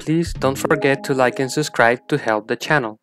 Please don't forget to like and subscribe to help the channel.